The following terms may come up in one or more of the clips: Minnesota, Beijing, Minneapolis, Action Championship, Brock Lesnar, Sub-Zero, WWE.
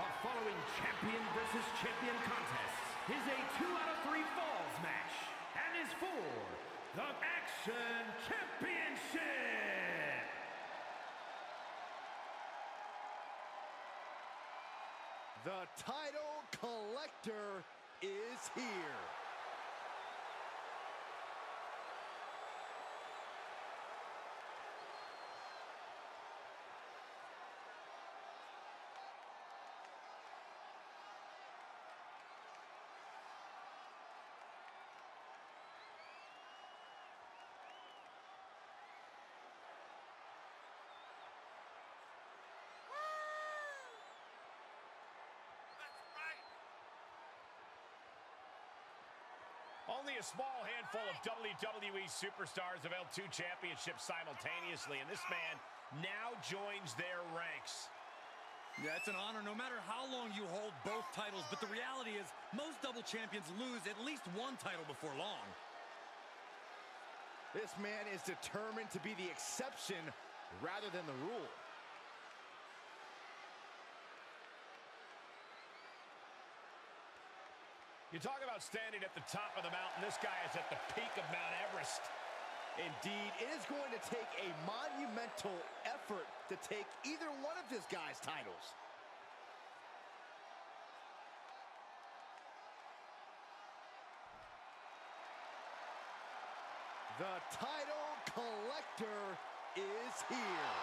The following champion versus champion contest is a 2 out of 3 falls match and is for the Action Championship. The title collector is here. Only a small handful of WWE superstars have held 2 championships simultaneously, and this man now joins their ranks. Yeah, it's an honor no matter how long you hold both titles, but the reality is most double champions lose at least 1 title before long. This man is determined to be the exception rather than the rule. You talk about standing at the top of the mountain, this guy is at the peak of Mount Everest. Indeed, it is going to take a monumental effort to take either one of this guy's titles. The title collector is here.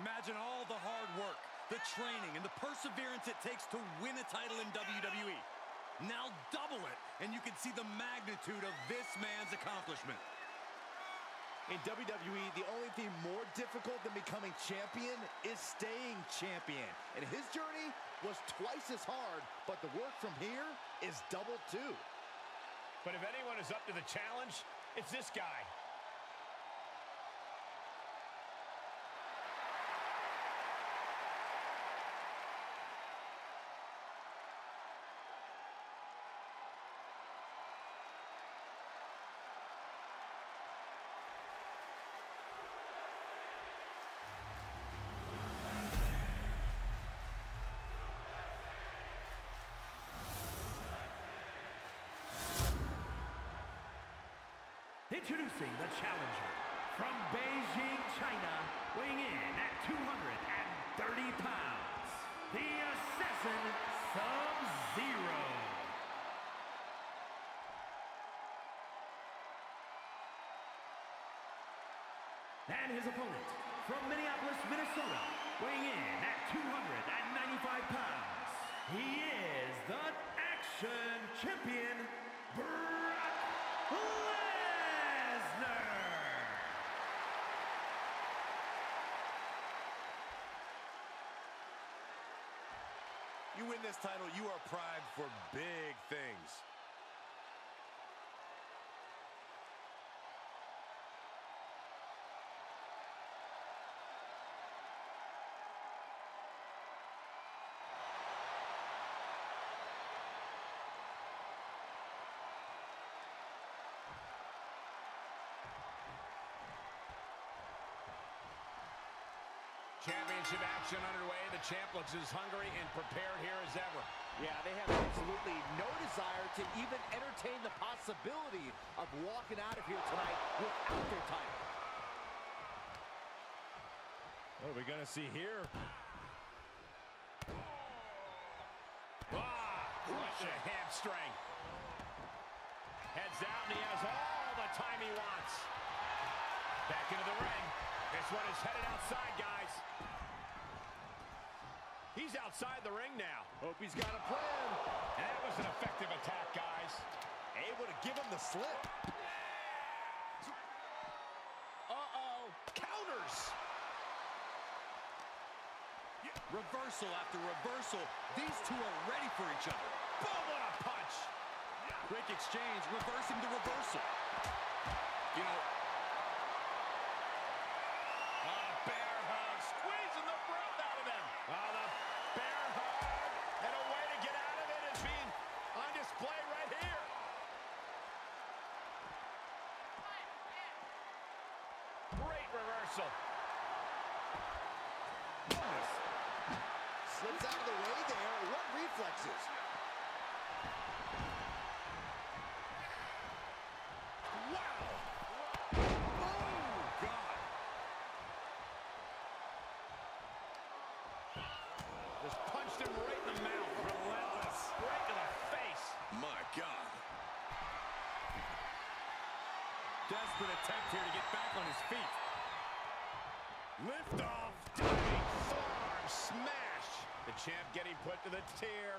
Imagine all the hard work, the training, and the perseverance it takes to win a title in WWE. Now double it, and you can see the magnitude of this man's accomplishment. In WWE, the only thing more difficult than becoming champion is staying champion. And his journey was twice as hard, but the work from here is double too. But if anyone is up to the challenge, it's this guy. Introducing the challenger from Beijing, China, weighing in at 230 pounds, the assassin Sub-Zero. And his opponent from Minneapolis, Minnesota, weighing in at 295 pounds, he is the Action Champion, Brock Lesnar. You win this title, you are primed for big things. Championship action underway. The champ looks as hungry and prepared here as ever. Yeah, they have absolutely no desire to even entertain the possibility of walking out of here tonight without their title. What are we going to see here? Ah, crush a hamstring. Heads out, and he has all the time he wants. Back into the ring. This one is headed outside, guys. He's outside the ring now. Hope he's got a plan. That was an effective attack, guys. Able to give him the slip. Uh-oh. Counters. Reversal after reversal. These two are ready for each other. Boom, what a punch! Quick exchange, reversing the reversal. You know... Oh, the bear hug, squeezing the breath out of them. Oh, the bear hug, and a way to get out of it is being on display right here. Great reversal. Slips out of the way there. What reflexes? Wow! Oh, God! Just punched him right in the mouth. Relentless. Right to the face. My God. Desperate attempt here to get back on his feet. Lift off. Diving forearm smash. The champ getting put to the tier.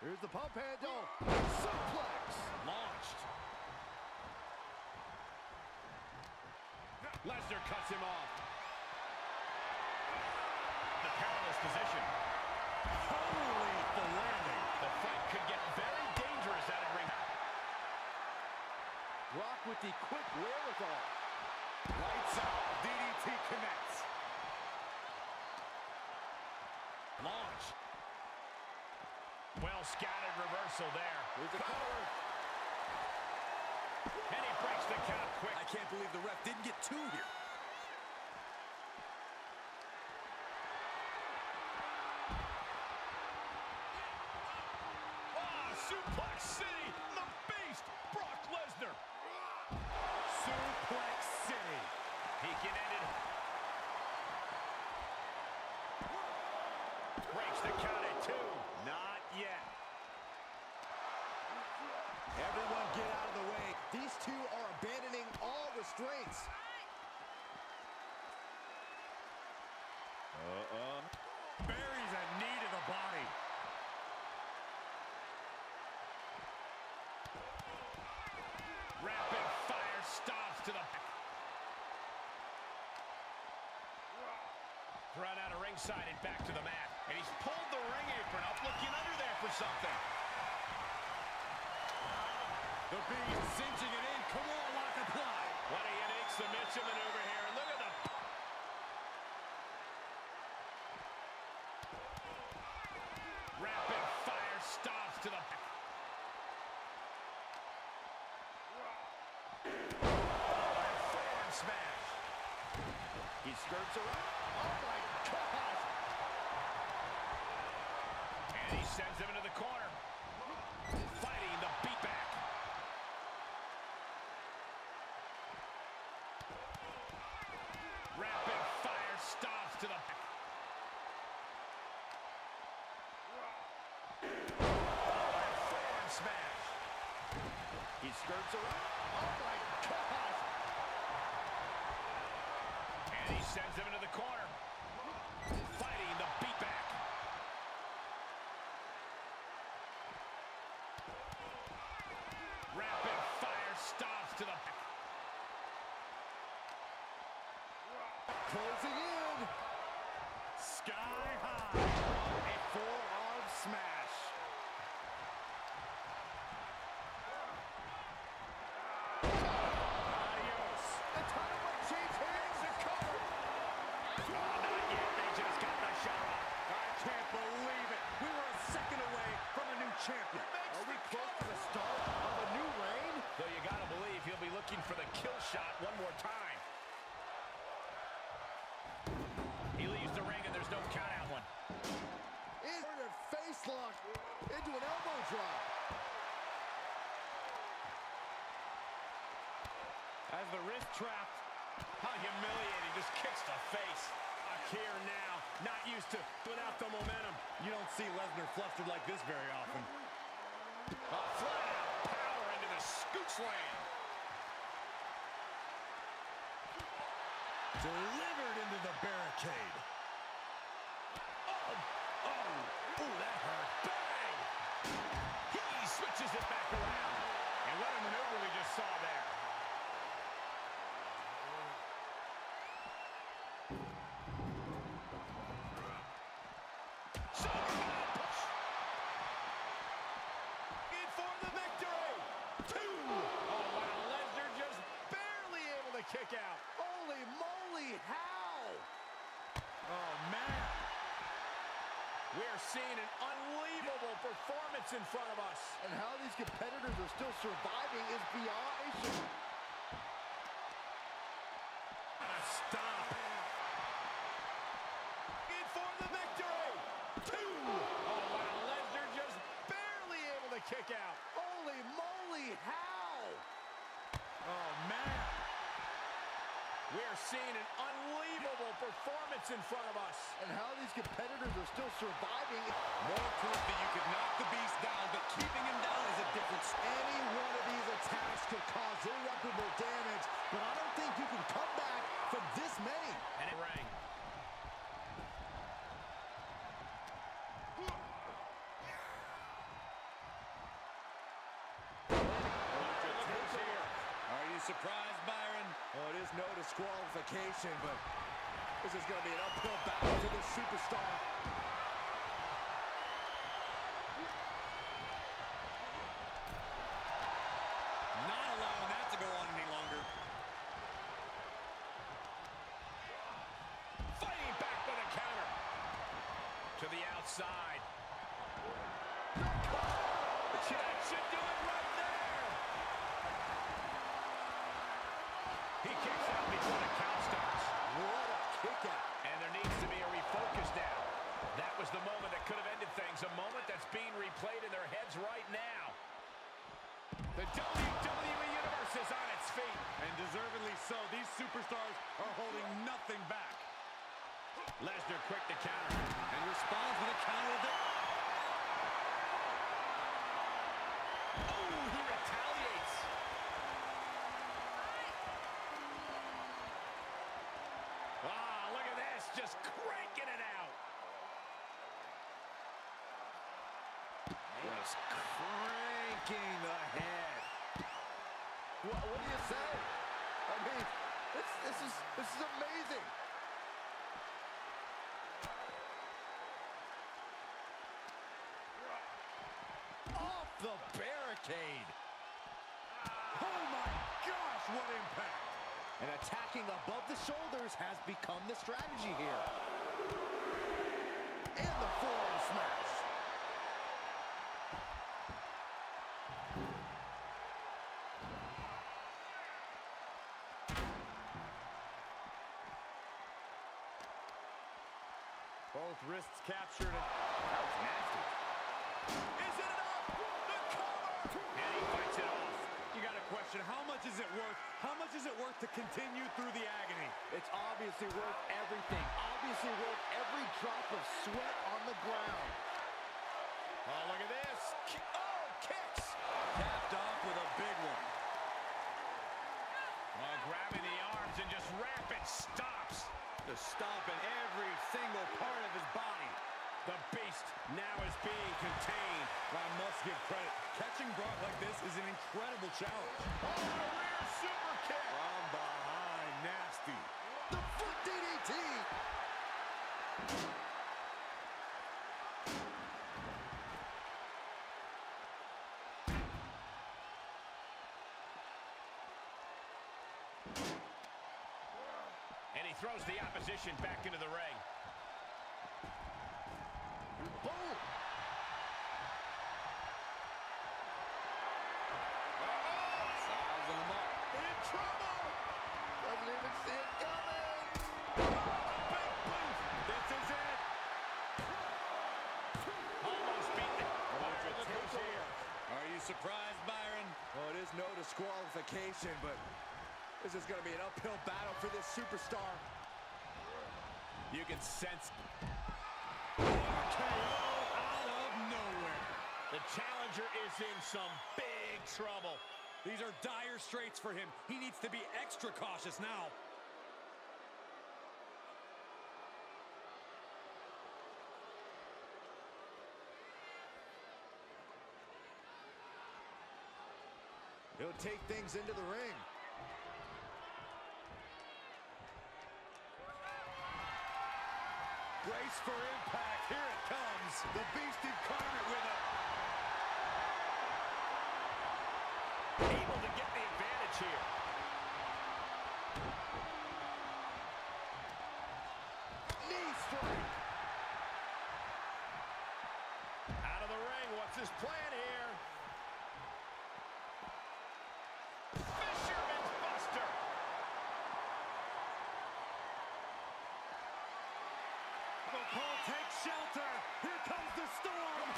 Here's the pump handle. Suplex. Launched. Lesnar cuts him off. The perilous position. Holy, the landing. The fight could get very dangerous out of ring. Brock with the quick wherewithal. Lights out. DDT connects. Launch. Well scattered reversal there. Here's the cover. And he breaks the count quick. I can't believe the ref didn't get two here. Ah, Suplex City, the beast, Brock Lesnar. Suplex City. He can end it. Breaks the count at two. Not yet. Everyone get out of the way. These two are abandoning all restraints. Buries a knee to the body. Rapid fire stops to the back. Thrown out of ringside and back to the mat. And he's pulled the ring apron up, looking under there for something. The Beast cinching it in. Come on, lock and fly. What a unique submission maneuver here. Look at the... Rapid fire stops to the... Fire smash. He skirts around. Oh, my gosh. And he sends him into the corner. Fighting the beatback. Rapid fire stops to the back. Fire, fire smash. He skirts around. Oh, my gosh. And he sends him into the corner. Fighting the beatback. Rapid fire stops to the back. Closing in. Sky high. A forearm smash. Adios. The title might change hands and cover. Oh, not yet. They just got the shot off. I can't believe it. We were a second away from a new champion. Are we close to the start of a new reign? Though you gotta believe he'll be looking for the kill shot one more time. He leaves the ring and there's no count out one. Inverted face lock into an elbow drop. As the wrist trapped. How humiliating, just kicks the face. Back here now, not used to without the momentum. You don't see Lesnar flustered like this very often. A flat out power into the scoot slam. Delivered into the barricade. Oh, that hurt. Bang! He switches it back around. And what a maneuver we just saw there. We're seeing an unbelievable performance in front of us. And how these competitors are still surviving is beyond a shock. Stop. In for the victory. Two. Oh, wow. Lesnar just barely able to kick out. Holy moly, how? Oh, man. We're seeing an unbelievable performance in front of us. And how these competitors are still surviving. More proof that you could knock the beast down, but keeping him down is a difference. Any one of these attacks could cause irreparable damage, but I don't think you can come back from this many. And it rang. Surprise, Byron. Oh, it is no disqualification, but this is going to be an uphill battle to this superstar. Not allowing that to go on any longer. Fighting back with a counter. To the outside. That should do it right there. He kicks out before the count starts. What a kick out. And there needs to be a refocus now. That was the moment that could have ended things. A moment that's being replayed in their heads right now. The WWE Universe is on its feet. And deservedly so. These superstars are holding nothing back. Lesnar quick to counter. And responds with a counter of the... Oh, he retaliates. Ah, look at this, just cranking it out. Just cranking the head. What do you say? I mean, this is amazing. Off the barricade. Oh my gosh, what impact. And attacking above the shoulders has become the strategy here. And the forearm smash. Both wrists captured. That was nasty. Is it enough? The cover! And he fights it off. You got to question, how much is it worth? How much is it worth to continue through the agony? It's obviously worth everything. Obviously worth every drop of sweat on the ground. Oh, look at this. Oh, kicks. Tapped off with a big one. Oh, grabbing the arms and just rapid stops. The stomp in every single part of his body. The beast now is being contained. I must give credit. Catching Brock like this is an incredible challenge. Oh, the rear super kick. From behind, nasty. The foot DDT. And he throws the opposition back into the ring. Boom! Oh, size on the mark. In trouble! Doesn't even see it coming! Oh, big boom! This is it! Almost beat it. Byron, look who's here. Are you surprised, Byron? Well, it is no disqualification, but this is going to be an uphill battle for this superstar. You can sense... out of nowhere. The challenger is in some big trouble. These are dire straits for him. He needs to be extra cautious now. He'll take things into the ring. Brace for impact. Here it comes. The beast incarnate with it. Able to get the advantage here. Knee strike. What's his plan here? Fisherman's Buster. The Paul takes shelter. Here comes the storm.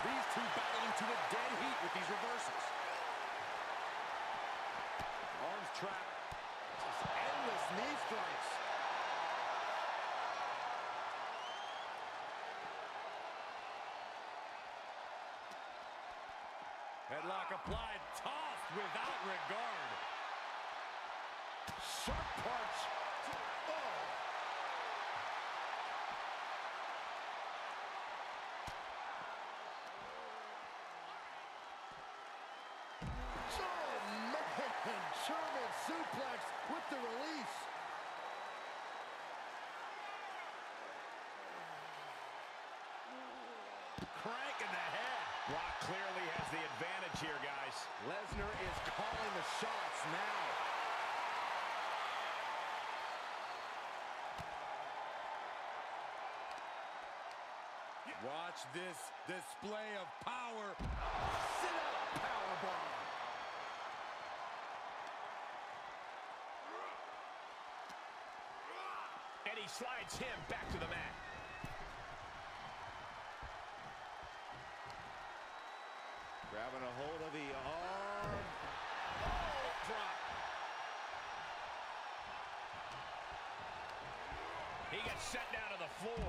These two battling to a dead heat with these reversals. Arms trap. Just endless knee strikes. Headlock applied, tossed without regard. Sharp punch. Oh. Oh, man. German suplex with the release. Crank in the head. Brock clearly has the advantage here, guys. Lesnar is calling the shots now. Yeah. Watch this display of power. Sit up, powerbomb. And he slides him back to the mat. Grabbing a hold of the arm. Oh, drop. He gets set down to the floor.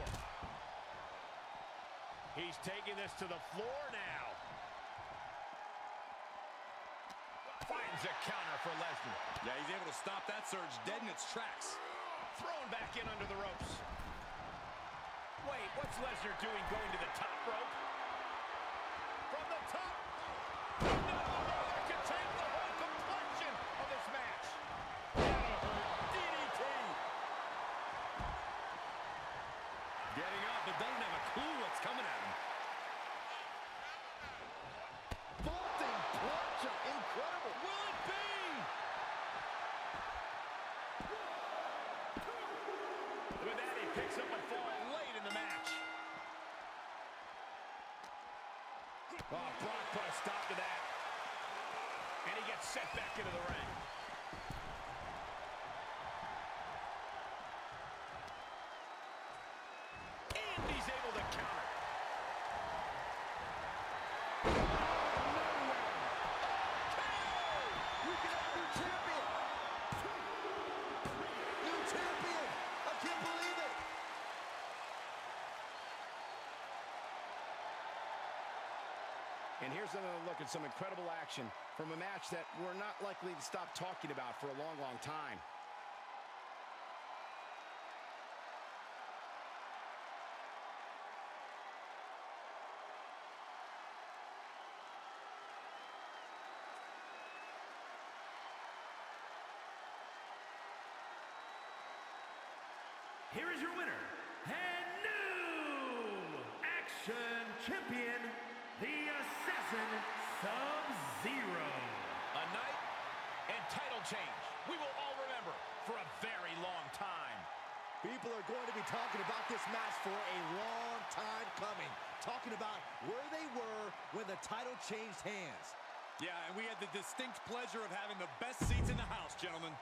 He's taking this to the floor now. Finds a counter for Lesnar. Yeah, he's able to stop that surge dead in its tracks. Thrown back in under the ropes. Wait, what's Lesnar doing going to the top rope? From the top. Doesn't have a clue what's coming at him. Vaulting punch, incredible. Will it be? With that, he picks up a fall late in the match. Oh, Brock put a stop to that. And he gets set back into the ring. And here's another look at some incredible action from a match that we're not likely to stop talking about for a long, long time. Here is your winner, and new Action Champion, the Assassin, Sub-Zero. A night and title change we will all remember for a very long time. People are going to be talking about this match for a long time coming. Talking about where they were when the title changed hands. Yeah, and we had the distinct pleasure of having the best seats in the house, gentlemen.